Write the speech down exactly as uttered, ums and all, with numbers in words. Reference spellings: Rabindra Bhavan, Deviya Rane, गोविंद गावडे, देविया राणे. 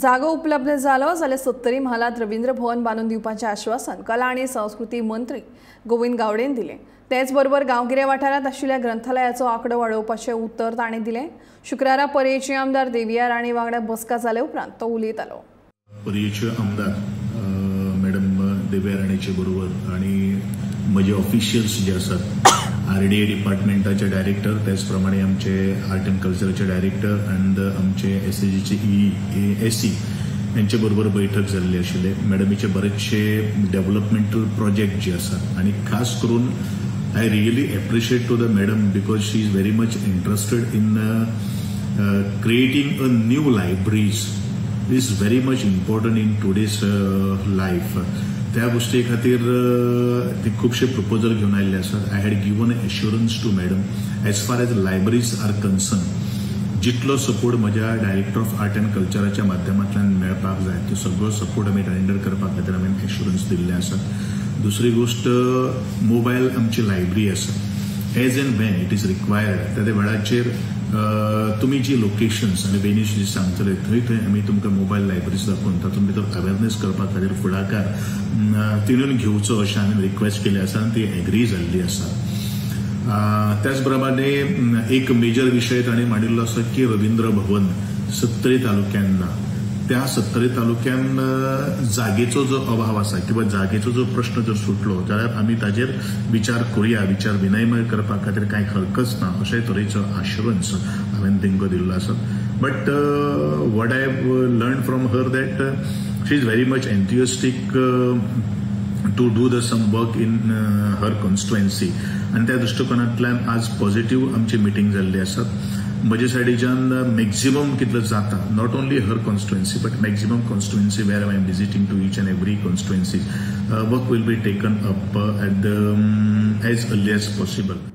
जागो उपलब्ध जालो जाल्यार सत्तरी म्हालांत रवींद्र भवन बांदून दिवपाचें आश्वासन कला आनी संस्कृती मंत्री गोविंद गावडेन दिलें. तेच बरोबर गांवगिऱ्या वाठारांत आशिल्ल्या ग्रंथालयाचो आंकडो वाडोवपाचें उतर ताणें दिलें. शुक्रारा पर्येचे आमदार देविया राणे वांगडा बसका जाले उपरांत तो उलयतालो. पर्येचे आमदार मॅडम देविया राणेचे बरोबर आनी म्हजे ऑफिशियल्स जे आसात आरडीए डिपार्टमेंटाचे डायरेक्टर त्याच प्रमाणे आमचे आर्ट एंड कल्चरचे डायरेक्टर अँड आमचे एस ए जीचे ई एस सी यांचे बरोबर बैठक जाल्ली आशिल्ली. मॅडमीचे बरेचशे डेव्हलपमेंटल प्रोजेक्ट जे आसात आणि खास करून I really appreciate to the madam because she is very much interested in creating a new libraries is very much important in today's life. त्या गोष्टी खातीर ते खूबशे प्रपोजल घेवन आयिल्ले आसात. I had given assurance to madam as far as libraries are concern जितलो support म्हज्या डायरेक्टर ऑफ आर्ट एंड कल्चराच्या माध्यमांतल्यान मेळपाक जाय तो सगळो सपोर्ट आमी रेंडर करपा खातीर आमी एश्युरन्स दिल्ले आसात. दुसरी गोष्ट मोबायल आमची लायब्ररी आसा as and when it is required त्या वेळाचेर तुम्ही जी लोकेशन्स आणि वेन्यूज जी सांगतले थंय थंय आम्ही तुमकां मोबायल लायब्ररीज दाखोवन तातूंत भितर अवेरनेस करपा खातीर फुडाकार तिणून घेवचो अशें आमी रिक्वेस्ट केली आसा आनी ती एग्री जाल्ली आसा. त्याच प्रमाणे एक मेजर विशय तांणी मांडिल्लो आसा की रवींद्र भवन सत्तरी तालुक्यांत ना. त्या सत्तरी तालुक्यांत जागेचो जो अभाव आसा किंवा जागेचो जो प्रश्न जर सुटलो जाल्यार आमी ताजेर विचार करूया विचार विनयमय करपा खातीर कांय हरकत ना अशे तरेचो आश्वासन हांवें तेंका दिल्लो आसा. But what I learn from her that she is very much enthusiastic to do the some work in her constituency आनी त्या दृश्टिकोनांतल्यान आज पॉझिटिव्ह आमची मिटींग जाल्ली आसात. म्हजे सायडीच्यान मॅक्झिमम कितलो जाता not only her constituency but maximum constituency where I am visiting to each and every constituency. Work will be taken up at as early as possible.